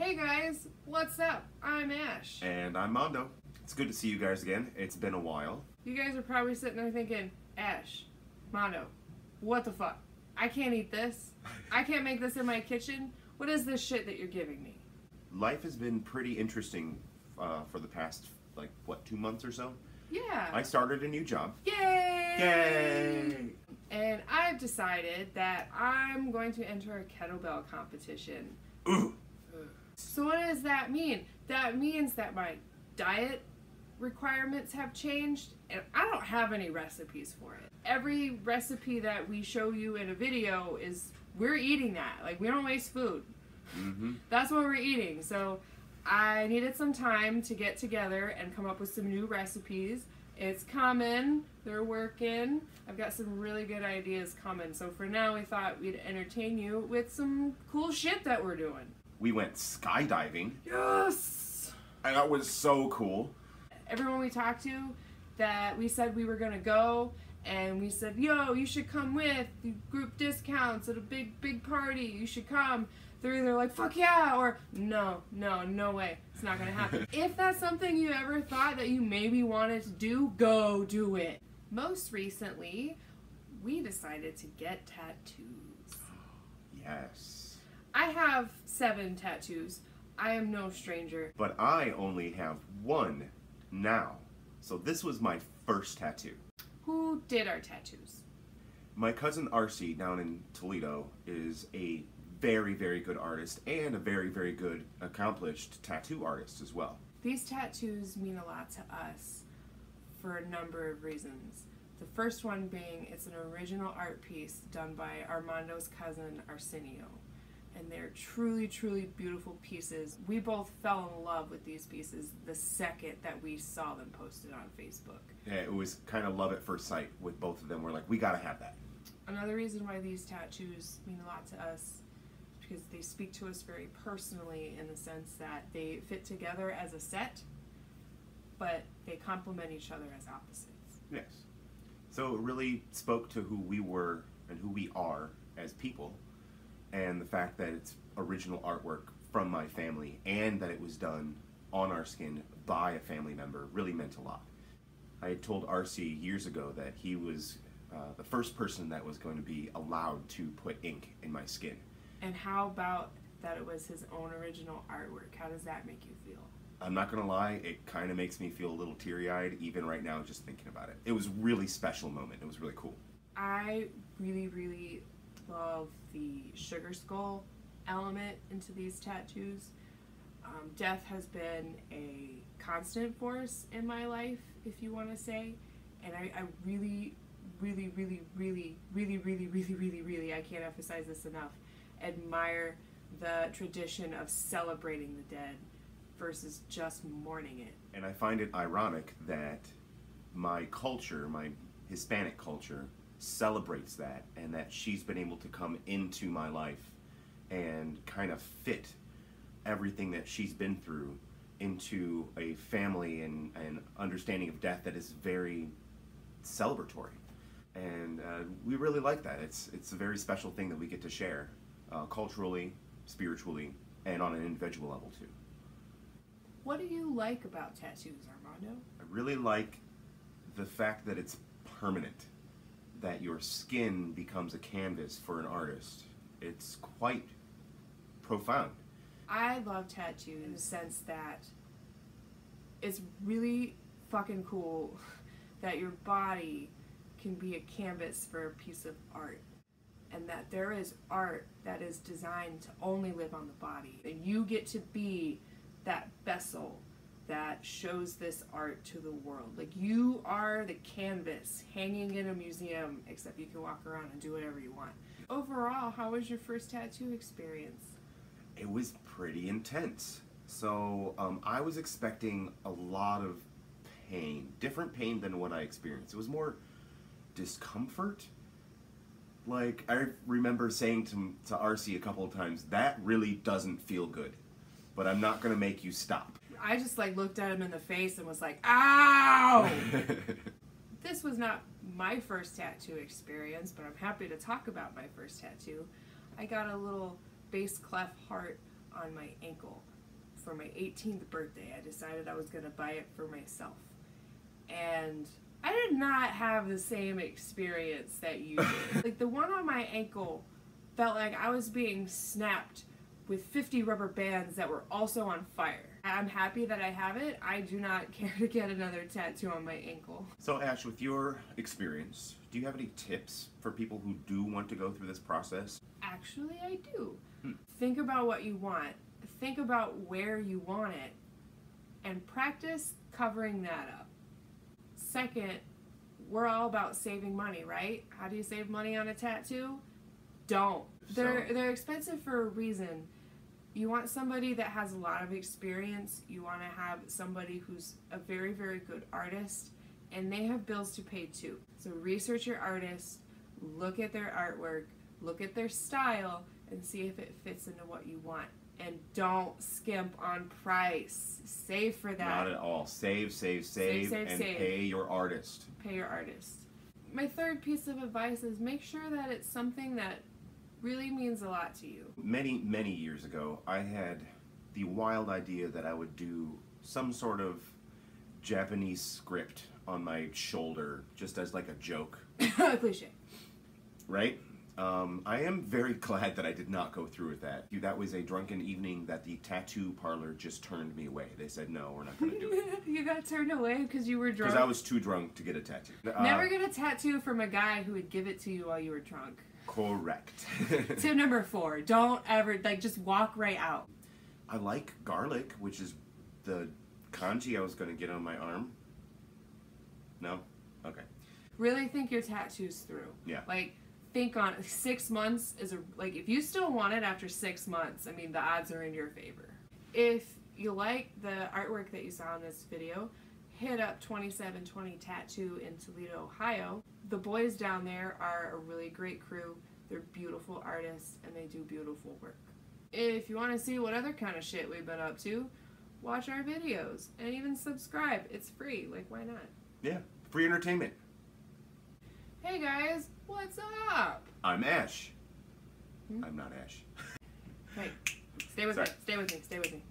Hey guys, what's up? I'm Ash. And I'm Armando. It's good to see you guys again. It's been a while. You guys are probably sitting there thinking, Ash, Mondo, what the fuck? I can't eat this. I can't make this in my kitchen. What is this shit that you're giving me? Life has been pretty interesting for the past, like, what, 2 months or so? Yeah. I started a new job. Yay! Yay! And I've decided that I'm going to enter a kettlebell competition. Ooh! So what does that mean? That means that my diet requirements have changed and I don't have any recipes for it. Every recipe that we show you in a video is, we're eating that. Like, we don't waste food. Mm-hmm. That's what we're eating. So I needed some time to get together and come up with some new recipes. It's coming. They're working. I've got some really good ideas coming. So for now, we thought we'd entertain you with some cool shit that we're doing. We went skydiving. Yes! And that was so cool. Everyone we talked to that we said we were gonna go, and we said, yo, you should come with group discounts at a big party, you should come. They're either like, fuck yeah, or no way, it's not gonna happen. If that's something you ever thought that you maybe wanted to do, go do it. Most recently, we decided to get tattoos. Yes. I have 7 tattoos. I am no stranger. But I only have 1 now. So this was my first tattoo. Who did our tattoos? My cousin Arsi down in Toledo is a very, very good artist and a very, very good accomplished tattoo artist as well. These tattoos mean a lot to us for a number of reasons. The first one being it's an original art piece done by Armando's cousin Arsenio. And they're truly, truly beautiful pieces. We both fell in love with these pieces the second that we saw them posted on Facebook. Yeah, it was kind of love at first sight with both of them. We're like, we gotta have that. Another reason why these tattoos mean a lot to us is because they speak to us very personally in the sense that they fit together as a set, but they complement each other as opposites. Yes. So it really spoke to who we were and who we are as people. And the fact that it's original artwork from my family and that it was done on our skin by a family member really meant a lot. I had told Arsi years ago that he was the first person that was going to be allowed to put ink in my skin. And how about that it was his own original artwork? How does that make you feel? I'm not gonna lie, it kind of makes me feel a little teary-eyed even right now just thinking about it. It was a really special moment. It was really cool. I really love the sugar skull element into these tattoos. Death has been a constant force in my life, if you want to say, and I really, I can't emphasize this enough, admire the tradition of celebrating the dead versus just mourning it. And I find it ironic that my culture, my Hispanic culture, celebrates that, and that she's been able to come into my life and kind of fit everything that she's been through into a family and an understanding of death that is very celebratory. And we really like that. It's a very special thing that we get to share culturally, spiritually, and on an individual level too. What do you like about tattoos, Armando? I really like the fact that it's permanent. That your skin becomes a canvas for an artist. It's quite profound. I love tattoos in the sense that it's really fucking cool that your body can be a canvas for a piece of art, and that there is art that is designed to only live on the body, and you get to be that vessel that shows this art to the world. Like, you are the canvas hanging in a museum, except you can walk around and do whatever you want. Overall, how was your first tattoo experience? It was pretty intense. So I was expecting a lot of pain, different pain than what I experienced. It was more discomfort. Like, I remember saying to Arsi a couple of times, that really doesn't feel good, but I'm not gonna make you stop. I just like looked at him in the face and was like, ow! This was not my first tattoo experience, but I'm happy to talk about my first tattoo. I got a little base clef heart on my ankle for my 18th birthday. I decided I was going to buy it for myself. And I did not have the same experience that you did. Like, the one on my ankle felt like I was being snapped with 50 rubber bands that were also on fire. I'm happy that I have it. I do not care to get another tattoo on my ankle. So Ash, with your experience, do you have any tips for people who do want to go through this process? Actually, I do. Think about what you want. Think about where you want it. And practice covering that up. Second, we're all about saving money, right? How do you save money on a tattoo? Don't. They're expensive for a reason. You want somebody that has a lot of experience. You want to have somebody who's a very, very good artist, and they have bills to pay too. So research your artist, look at their artwork, look at their style, and see if it fits into what you want. And don't skimp on price. Save for that. Not at all. Save, save, save, and save. Pay your artist. Pay your artist. My third piece of advice is make sure that it's something that really means a lot to you. Many, many years ago, I had the wild idea that I would do some sort of Japanese script on my shoulder, just as like a joke. Cliche. Right? I am very glad that I did not go through with that. That was a drunken evening that the tattoo parlor just turned me away. They said, no, we're not going to do it. You got turned away because you were drunk? Because I was too drunk to get a tattoo. Never get a tattoo from a guy who would give it to you while you were drunk. Correct. Tip number 4, don't ever, like, just walk right out. I like garlic, which is the kanji I was going to get on my arm. No? Okay. Really think your tattoos through. Yeah. Like, think on 6 months is a, like, if you still want it after 6 months, I mean, the odds are in your favor. If you like the artwork that you saw in this video, hit up 2720 Tattoo in Toledo, Ohio. The boys down there are a really great crew. They're beautiful artists, and they do beautiful work. If you want to see what other kind of shit we've been up to, watch our videos, and even subscribe. It's free. Like, why not? Yeah, free entertainment. Hey guys, what's up? I'm Ash. I'm not Ash. Wait, stay with me, stay with me, stay with me.